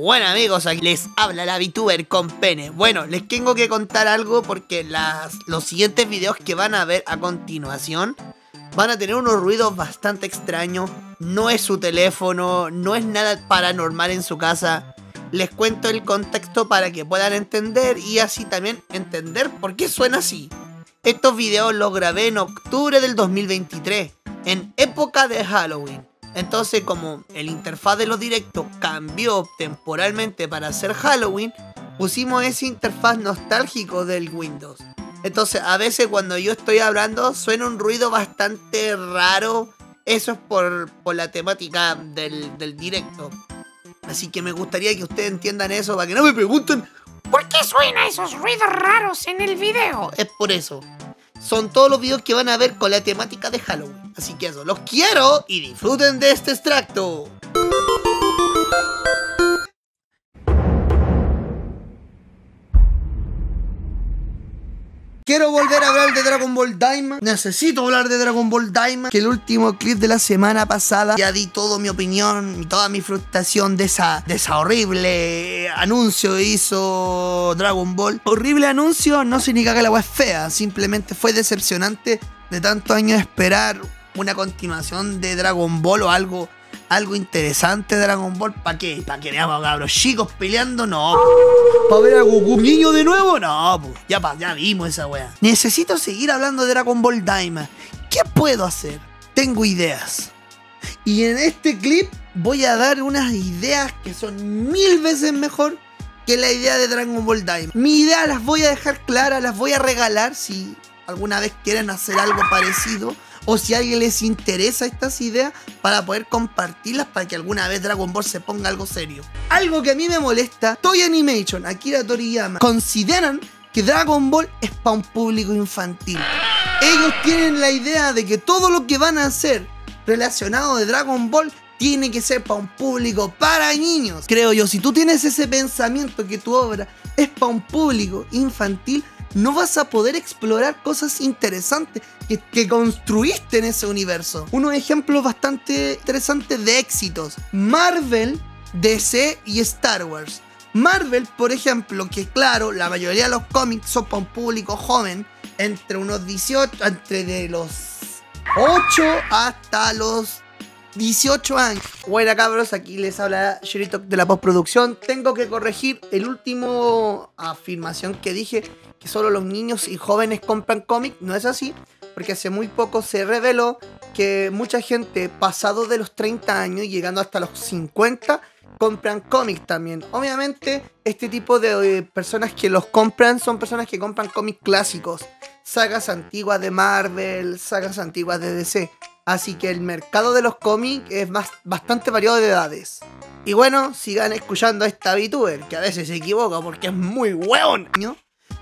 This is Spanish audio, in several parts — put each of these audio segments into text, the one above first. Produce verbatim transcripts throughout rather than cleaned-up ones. Bueno amigos, aquí les habla la VTuber con pene. Bueno, les tengo que contar algo porque las, los siguientes videos que van a ver a continuación van a tener unos ruidos bastante extraños. No es su teléfono, no es nada paranormal en su casa. Les cuento el contexto para que puedan entender y así también entender por qué suena así. Estos videos los grabé en octubre del dos mil veintitrés, en época de Halloween. Entonces, como el interfaz de los directos cambió temporalmente para hacer Halloween, pusimos ese interfaz nostálgico del Windows. Entonces, a veces cuando yo estoy hablando suena un ruido bastante raro. Eso es por, por la temática del, del directo. Así que me gustaría que ustedes entiendan eso para que no me pregunten ¿por qué suena esos ruidos raros en el video? Es por eso. Son todos los videos que van a ver con la temática de Halloween. Así que eso, los quiero y disfruten de este extracto. Quiero volver a hablar de Dragon Ball Daima. Necesito hablar de Dragon Ball Daima, que el último clip de la semana pasada ya di toda mi opinión, toda mi frustración de esa, de esa horrible anuncio que hizo Dragon Ball. Horrible anuncio no significa que la wea es fea, simplemente fue decepcionante de tantos años esperar una continuación de Dragon Ball o algo, algo interesante de Dragon Ball. ¿Para qué? ¿Para que veamos a cabros chicos peleando? No. ¿Para ver a Goku niño de nuevo? No, pues ya, ya vimos esa wea. Necesito seguir hablando de Dragon Ball Daima. ¿Qué puedo hacer? Tengo ideas. Y en este clip voy a dar unas ideas que son mil veces mejor que la idea de Dragon Ball Daima. Mi idea las voy a dejar claras, las voy a regalar si alguna vez quieren hacer algo parecido. O si a alguien les interesa estas ideas, para poder compartirlas, para que alguna vez Dragon Ball se ponga algo serio. Algo que a mí me molesta, Toei Animation, Akira Toriyama, consideran que Dragon Ball es para un público infantil. Ellos tienen la idea de que todo lo que van a hacer relacionado de Dragon Ball tiene que ser para un público para niños. Creo yo, si tú tienes ese pensamiento que tu obra es para un público infantil, no vas a poder explorar cosas interesantes que, que construiste en ese universo. Unos ejemplos bastante interesantes de éxitos: Marvel, D C y Star Wars. Marvel, por ejemplo, que claro, la mayoría de los cómics son para un público joven, entre unos dieciocho, entre de los ocho hasta los dieciocho años. Bueno cabros, aquí les habla Chirritox de la postproducción. Tengo que corregir el último afirmación que dije, que solo los niños y jóvenes compran cómics. No es así, porque hace muy poco se reveló que mucha gente pasado de los treinta años y llegando hasta los cincuenta compran cómics también. Obviamente este tipo de eh, personas que los compran son personas que compran cómics clásicos, sagas antiguas de Marvel, sagas antiguas de D C. Así que el mercado de los cómics es más, bastante variado de edades. Y bueno, sigan escuchando a esta VTuber, que a veces se equivoca porque es muy hueón, ¿no?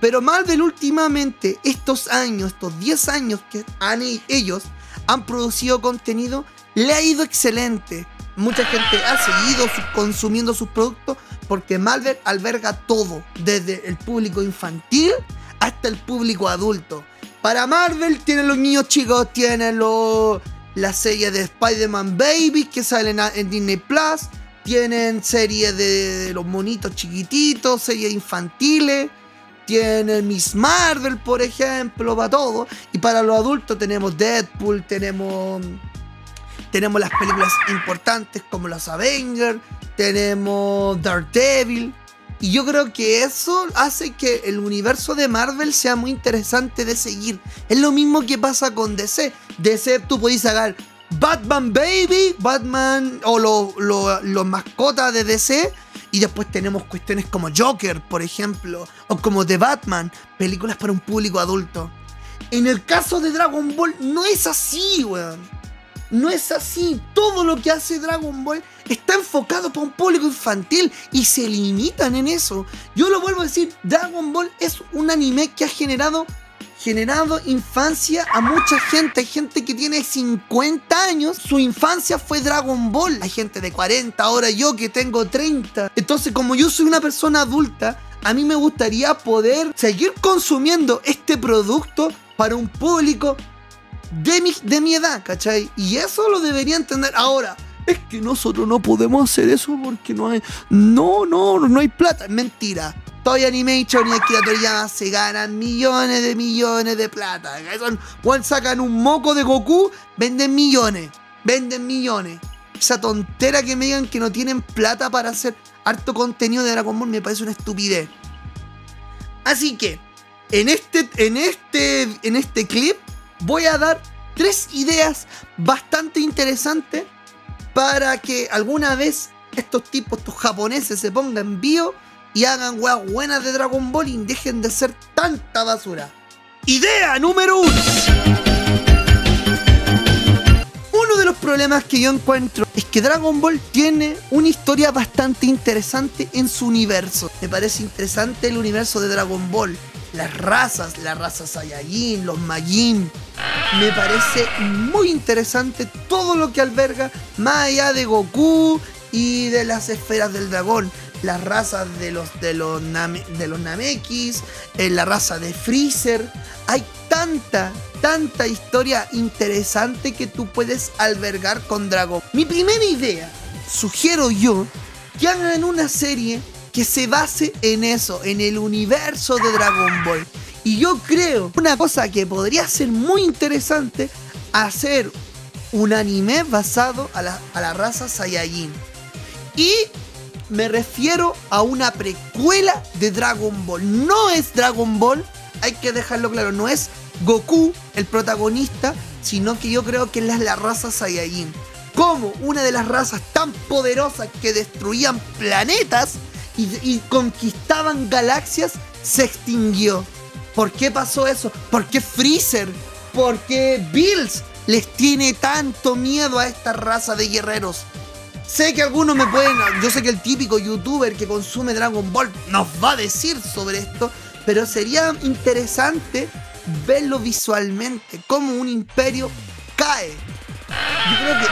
Pero Marvel últimamente, estos años, estos diez años que han, ellos han producido contenido, le ha ido excelente. Mucha gente ha seguido su, consumiendo sus productos porque Marvel alberga todo, desde el público infantil hasta el público adulto. Para Marvel tienen los niños chicos, tienen los, la serie de Spider-Man Babies que salen en Disney Plus, tienen series de, de los monitos chiquititos, series infantiles, tienen Miss Marvel, por ejemplo, para todo. Y para los adultos tenemos Deadpool, tenemos, tenemos las películas importantes como los Avengers, tenemos Daredevil. Y yo creo que eso hace que el universo de Marvel sea muy interesante de seguir. Es lo mismo que pasa con D C. D C tú podés sacar Batman Baby, Batman o los lo, lo mascotas de D C. Y después tenemos cuestiones como Joker, por ejemplo, o como The Batman, películas para un público adulto. En el caso de Dragon Ball no es así, weón. No es así, todo lo que hace Dragon Ball está enfocado para un público infantil y se limitan en eso. Yo lo vuelvo a decir, Dragon Ball es un anime que ha generado, generado infancia a mucha gente. Hay gente que tiene cincuenta años, su infancia fue Dragon Ball. Hay gente de cuarenta, ahora yo que tengo treinta. Entonces, como yo soy una persona adulta, a mí me gustaría poder seguir consumiendo este producto para un público de mi, de mi edad, ¿cachai? Y eso lo debería entender. Ahora, es que nosotros no podemos hacer eso porque no hay, no, no, no hay plata. Mentira. Toei Animation y Akira Toriyama se ganan millones de millones de plata. Son, bueno, sacan un moco de Goku, venden millones, venden millones. Esa tontera que me digan que no tienen plata para hacer harto contenido de Dragon Ball me parece una estupidez. Así que, en este, en este, en este clip voy a dar tres ideas bastante interesantes para que alguna vez estos tipos, estos japoneses, se pongan bio y hagan weas buenas de Dragon Ball y dejen de hacer tanta basura. Idea número uno. Uno de los problemas que yo encuentro es que Dragon Ball tiene una historia bastante interesante en su universo. Me parece interesante el universo de Dragon Ball. Las razas, la raza Saiyajin, los Majin. Me parece muy interesante todo lo que alberga más allá de Goku y de las esferas del dragón. Las razas de los, de los, Name, de los Namekis, eh, la raza de Freezer. Hay tanta, tanta historia interesante que tú puedes albergar con Dragon. Mi primera idea, sugiero yo, que hagan una serie que se base en eso, en el universo de Dragon Ball. Y yo creo, una cosa que podría ser muy interesante, hacer un anime basado a la, a la raza Saiyajin. Y me refiero a una precuela de Dragon Ball. No es Dragon Ball, hay que dejarlo claro, no es Goku el protagonista, sino que yo creo que es la, la raza Saiyajin. Como una de las razas tan poderosas que destruían planetas y, y conquistaban galaxias, se extinguió. ¿Por qué pasó eso? ¿Por qué Freezer? ¿Por qué Bills les tiene tanto miedo a esta raza de guerreros? Sé que algunos me pueden... Yo sé que el típico youtuber que consume Dragon Ball nos va a decir sobre esto, pero sería interesante verlo visualmente, cómo un imperio cae. Yo creo que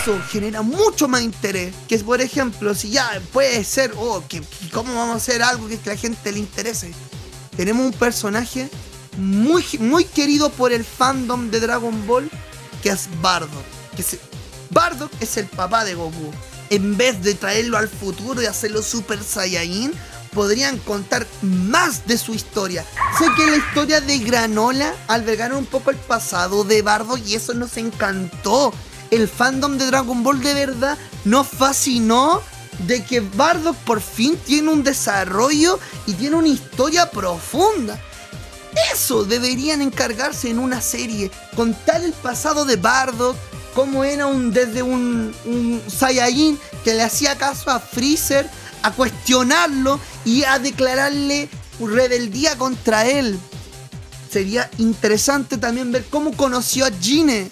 eso genera mucho más interés. Que por ejemplo, si ya puede ser... Oh, que, ¿cómo vamos a hacer algo que a la gente le interese? Tenemos un personaje muy, muy querido por el fandom de Dragon Ball, que es Bardock. Que se... Bardock es el papá de Goku. En vez de traerlo al futuro y hacerlo Super Saiyajin, podrían contar más de su historia. Sé que la historia de Granola albergaron un poco el pasado de Bardock y eso nos encantó. El fandom de Dragon Ball de verdad nos fascinó de que Bardock por fin tiene un desarrollo y tiene una historia profunda. Eso deberían encargarse en una serie. Contar el pasado de Bardock, cómo era un, desde un, un Saiyajin que le hacía caso a Freezer, a cuestionarlo y a declararle rebeldía contra él. Sería interesante también ver cómo conoció a Gine.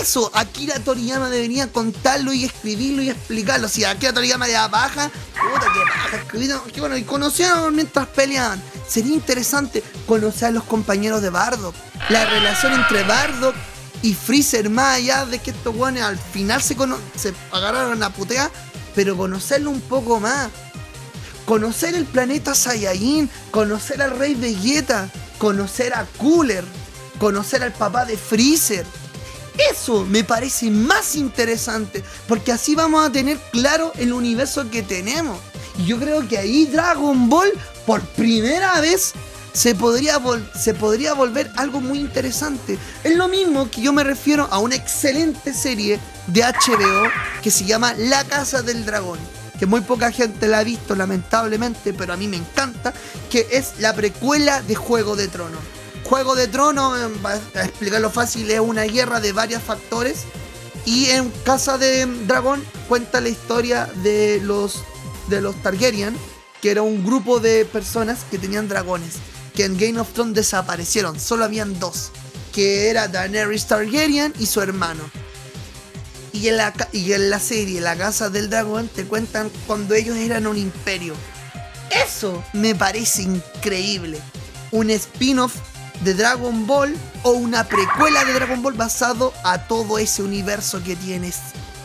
Eso Akira Toriyama debería contarlo y escribirlo y explicarlo. Si Akira Toriyama le da paja, puta que paja, escribieron, que bueno, y conocieron mientras peleaban. Sería interesante conocer a los compañeros de Bardock, la relación entre Bardock y Freezer, más allá de que estos guanes al final se, se agarraron a putear, pero conocerlo un poco más. Conocer el planeta Saiyajin, conocer al rey Vegeta, conocer a Cooler, conocer al papá de Freezer. Eso me parece más interesante, porque así vamos a tener claro el universo que tenemos. Y yo creo que ahí Dragon Ball, por primera vez, Se podría, se podría volver algo muy interesante. Es lo mismo que yo me refiero a una excelente serie de H B O que se llama La Casa del Dragón, que muy poca gente la ha visto lamentablemente, pero a mí me encanta, que es la precuela de Juego de Tronos. Juego de Tronos, para explicarlo fácil, es una guerra de varios factores, y en Casa del Dragón cuenta la historia de los, de los Targaryen, que era un grupo de personas que tenían dragones, que en Game of Thrones desaparecieron, solo habían dos, que era Daenerys Targaryen y su hermano. Y en, la, y en la serie La Casa del Dragón te cuentan cuando ellos eran un imperio. Eso me parece increíble. Un spin-off de Dragon Ball o una precuela de Dragon Ball basado a todo ese universo que tienes.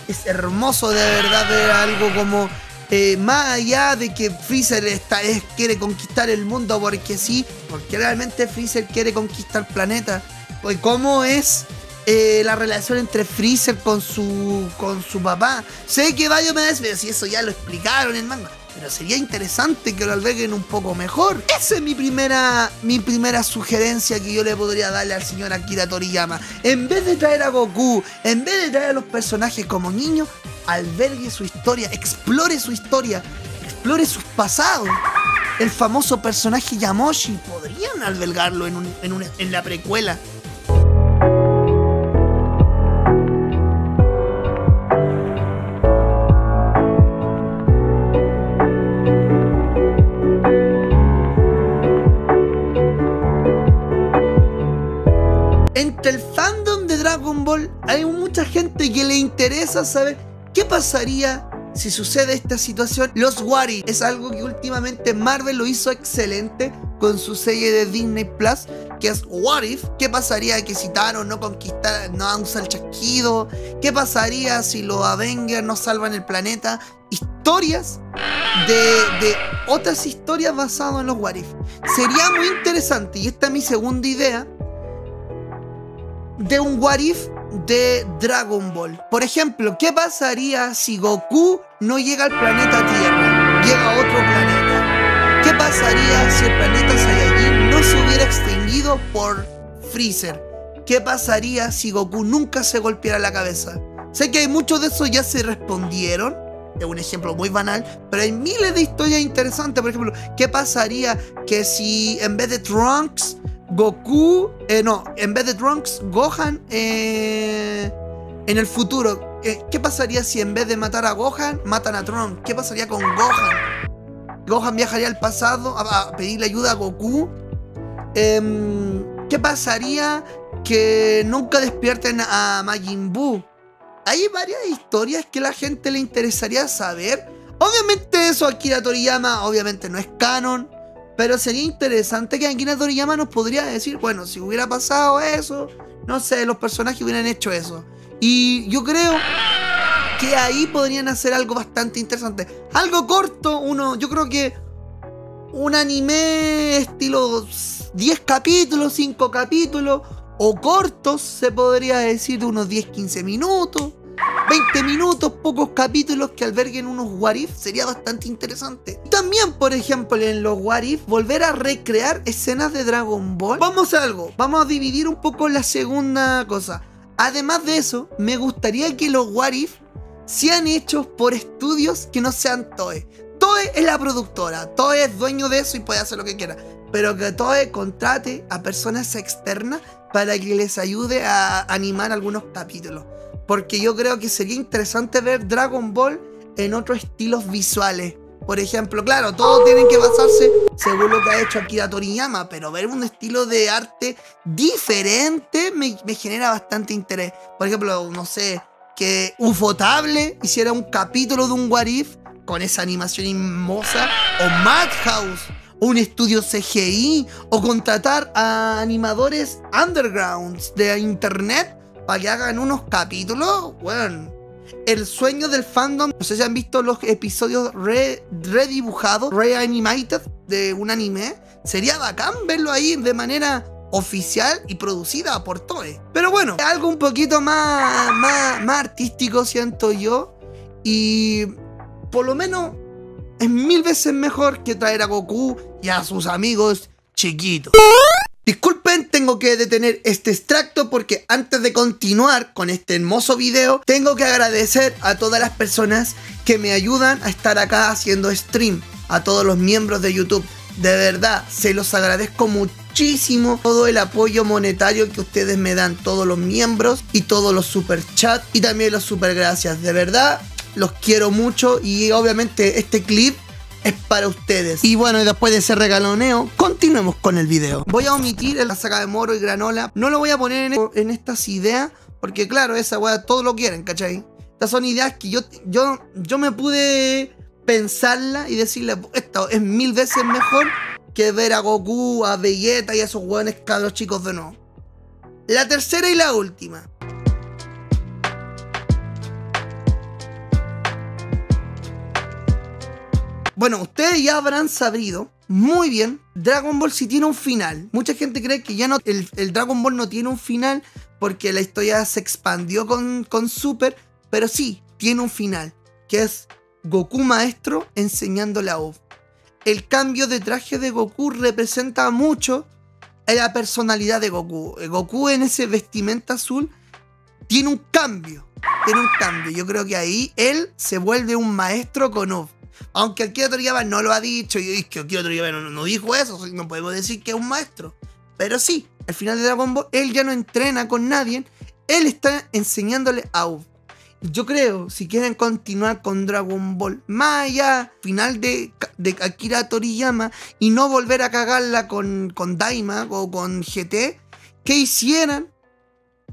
Es hermoso de verdad ver algo como... Eh, más allá de que Freezer esta vez quiere conquistar el mundo porque sí, porque realmente Freezer quiere conquistar planeta, pues cómo es eh, la relación entre Freezer con su con su papá. Sé que Bayo me dice, pero si eso ya lo explicaron en el manga, pero sería interesante que lo alberguen un poco mejor. Esa es mi primera, mi primera sugerencia que yo le podría darle al señor Akira Toriyama. En vez de traer a Goku, en vez de traer a los personajes como niños, albergue su historia, explore su historia, explore sus pasados. El famoso personaje Yamoshi, podrían albergarlo en, un, en, una, en la precuela. Entre el fandom de Dragon Ball hay mucha gente que le interesa saber qué pasaría si sucede esta situación. Los what if es algo que últimamente Marvel lo hizo excelente con su serie de Disney Plus, que es What If. ¿Qué pasaría que si Thanos no conquistara, no usa el chasquido? ¿Qué pasaría si los Avengers no salvan el planeta? Historias de, de otras historias basadas en los what if. Sería muy interesante, y esta es mi segunda idea, de un what if de Dragon Ball. Por ejemplo, ¿qué pasaría si Goku no llega al planeta Tierra? Llega a otro planeta. ¿Qué pasaría si el planeta Saiyajin no se hubiera extinguido por Freezer? ¿Qué pasaría si Goku nunca se golpeara la cabeza? Sé que hay muchos de esos ya se respondieron, es un ejemplo muy banal, pero hay miles de historias interesantes. Por ejemplo, ¿qué pasaría que si en vez de Trunks Goku, eh, no, en vez de Trunks, Gohan eh, en el futuro, eh, ¿qué pasaría si en vez de matar a Gohan, matan a Trunks? ¿Qué pasaría con Gohan? ¿Gohan viajaría al pasado a, a pedirle ayuda a Goku? Eh, ¿Qué pasaría que nunca despierten a Majin Buu? Hay varias historias que a la gente le interesaría saber. Obviamente eso Akira Toriyama obviamente no es canon, pero sería interesante que Akira Toriyama nos podría decir, bueno, si hubiera pasado eso, no sé, los personajes hubieran hecho eso. Y yo creo que ahí podrían hacer algo bastante interesante. Algo corto, uno, yo creo que un anime estilo diez capítulos, cinco capítulos, o cortos, se podría decir, de unos diez a quince minutos, veinte minutos, pocos capítulos que alberguen unos what if, sería bastante interesante. También, por ejemplo, en los what if, volver a recrear escenas de Dragon Ball. Vamos a algo, vamos a dividir un poco la segunda cosa. Además de eso, me gustaría que los what if sean hechos por estudios que no sean Toei. Toei es la productora, Toei es dueño de eso y puede hacer lo que quiera, pero que Toei contrate a personas externas para que les ayude a animar algunos capítulos. Porque yo creo que sería interesante ver Dragon Ball en otros estilos visuales. Por ejemplo, claro, todos tienen que basarse según lo que ha hecho Akira Toriyama, pero ver un estilo de arte diferente me, me genera bastante interés. Por ejemplo, no sé, que Ufotable hiciera un capítulo de un What If con esa animación hermosa, o Madhouse, o un estudio C G I, o contratar a animadores undergrounds de internet para que hagan unos capítulos. Bueno, el sueño del fandom. No sé si han visto los episodios re, redibujados, reanimated de un anime. Sería bacán verlo ahí de manera oficial y producida por Toei. Pero bueno, algo un poquito más, más, más artístico siento yo. Y por lo menos es mil veces mejor que traer a Goku y a sus amigos chiquitos. Disculpen, tengo que detener este extracto porque antes de continuar con este hermoso video, tengo que agradecer a todas las personas que me ayudan a estar acá haciendo stream, a todos los miembros de YouTube. De verdad, se los agradezco muchísimo todo el apoyo monetario que ustedes me dan, todos los miembros y todos los super chat y también los super gracias. De verdad, los quiero mucho y obviamente este clip es para ustedes. Y bueno, y después de ese regaloneo, continuemos con el video. Voy a omitir la saca de Moro y Granola. No lo voy a poner en, en estas ideas, porque claro, esa weá, todos lo quieren, ¿cachai? Estas son ideas que yo, yo, yo me pude pensarla y decirle, esta es mil veces mejor que ver a Goku, a Vegeta y a esos weones cabros chicos de no. La tercera y la última. Bueno, ustedes ya habrán sabido muy bien, Dragon Ball sí tiene un final. Mucha gente cree que ya no el, el Dragon Ball no tiene un final porque la historia se expandió con, con Super, pero sí, tiene un final, que es Goku maestro enseñándole a Uf. El cambio de traje de Goku representa mucho la personalidad de Goku. Goku en ese vestimenta azul tiene un cambio, tiene un cambio. Yo creo que ahí él se vuelve un maestro con Uf. Aunque Akira Toriyama no lo ha dicho, y es que Akira Toriyama no, no dijo eso, no podemos decir que es un maestro. Pero sí, al final de Dragon Ball, él ya no entrena con nadie, él está enseñándole a Uf. Yo creo, si quieren continuar con Dragon Ball, más allá, final de, de Akira Toriyama, y no volver a cagarla con, con Daima o con G T, que hicieran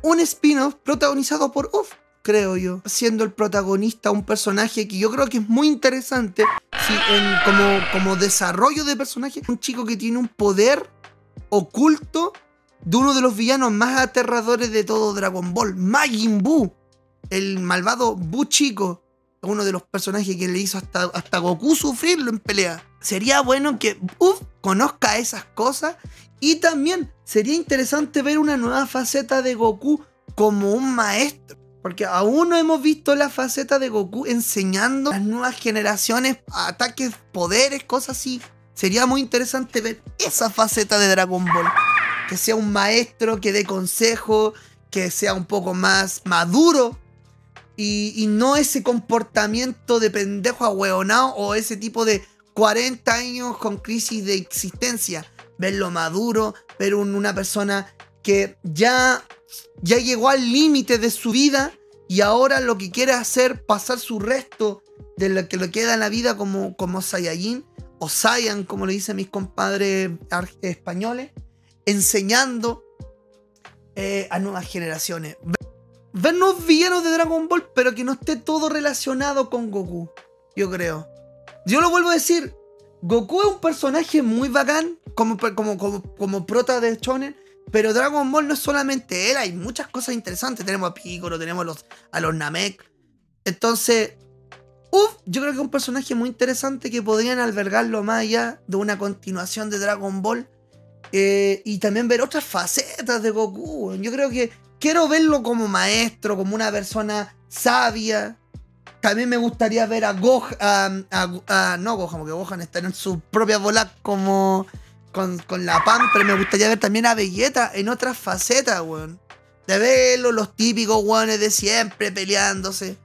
un spin-off protagonizado por Uf, creo yo. Siendo el protagonista un personaje que yo creo que es muy interesante, sí, en, como, como desarrollo de personaje. Un chico que tiene un poder oculto de uno de los villanos más aterradores de todo Dragon Ball, Majin Buu. El malvado Buu chico, uno de los personajes que le hizo hasta, hasta Goku sufrirlo en pelea. Sería bueno que Uf conozca esas cosas. Y también sería interesante ver una nueva faceta de Goku como un maestro, porque aún no hemos visto la faceta de Goku enseñando a las nuevas generaciones ataques, poderes, cosas así. Sería muy interesante ver esa faceta de Dragon Ball, que sea un maestro, que dé consejo, que sea un poco más maduro. Y, y no ese comportamiento de pendejo ahueonado o ese tipo de cuarenta años con crisis de existencia. Verlo maduro, ver un, una persona que ya, ya llegó al límite de su vida y ahora lo que quiere hacer, pasar su resto de lo que le queda en la vida como, como Saiyajin o Saiyan, como le dicen mis compadres españoles, enseñando eh, a nuevas generaciones. Ver nuevos villanos de Dragon Ball, pero que no esté todo relacionado con Goku, yo creo. Yo lo vuelvo a decir, Goku es un personaje muy bacán, como, como, como, como prota de shonen, pero Dragon Ball no es solamente él, hay muchas cosas interesantes. Tenemos a Piccolo, tenemos a los, a los Namek. Entonces, uff, yo creo que es un personaje muy interesante que podrían albergarlo más allá de una continuación de Dragon Ball. Eh, y también ver otras facetas de Goku. Yo creo que quiero verlo como maestro, como una persona sabia. También me gustaría ver a Gohan. A, a, a, no Gohan, porque Gohan está en su propia bola como con, con la Pan. Pero me gustaría ver también a Vegeta en otras facetas, weón. De verlo, los típicos weones de siempre peleándose.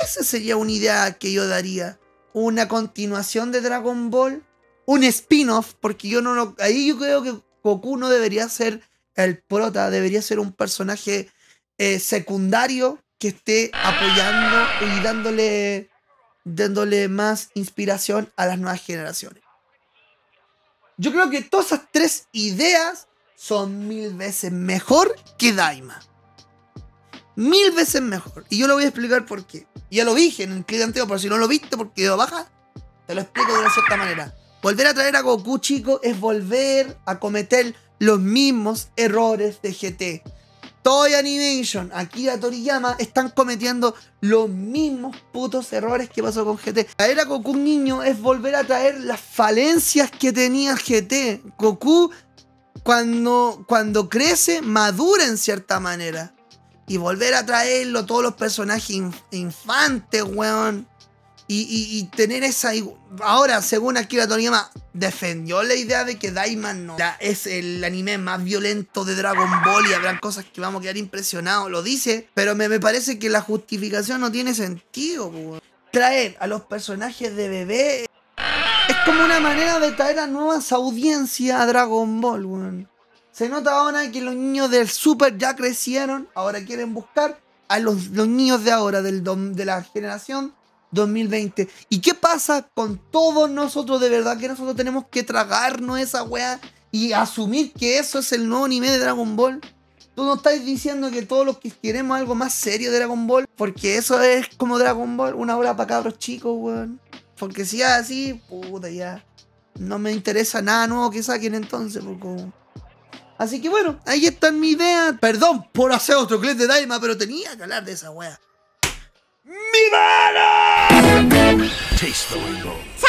Esa sería una idea que yo daría. Una continuación de Dragon Ball. Un spin-off, porque yo no lo... Ahí yo creo que Goku no debería ser el prota, debería ser un personaje eh, secundario que esté apoyando y dándole, dándole más inspiración a las nuevas generaciones. Yo creo que todas esas tres ideas son mil veces mejor que Daima. Mil veces mejor. Y yo lo voy a explicar por qué. Ya lo dije en el clip anterior, pero si no lo viste porque lo bajas, te lo explico de una cierta manera. Volver a traer a Goku, chicos, es volver a cometer los mismos errores de G T. Toei Animation, Akira Toriyama están cometiendo los mismos putos errores que pasó con G T. Traer a Goku niño es volver a traer las falencias que tenía G T. Goku cuando, cuando crece madura en cierta manera. Y volver a traerlo todos los personajes inf infantes, weón. Y, y, y tener esa... Ahora, según Akira Toriyama, defendió la idea de que Daima no es el anime más violento de Dragon Ball y habrán cosas que vamos a quedar impresionados, lo dice, pero me, me parece que la justificación no tiene sentido, pú. Traer a los personajes de bebé es como una manera de traer a nuevas audiencias a Dragon Ball, pú. Se nota ahora que los niños del Super ya crecieron, ahora quieren buscar a los, los niños de ahora, del, de la generación dos mil veinte. ¿Y qué pasa con todos nosotros? De verdad que nosotros tenemos que tragarnos esa weá y asumir que eso es el nuevo anime de Dragon Ball. Tú no estás diciendo que todos los que queremos algo más serio de Dragon Ball, porque eso es como Dragon Ball, una obra para cabros chicos, weón. Porque si es así, puta ya, no me interesa nada nuevo que saquen entonces, porque... Así que bueno, ahí está mi idea. Perdón por hacer otro clip de Daima, pero tenía que hablar de esa weá. ¡Mi mano! Taste the rainbow.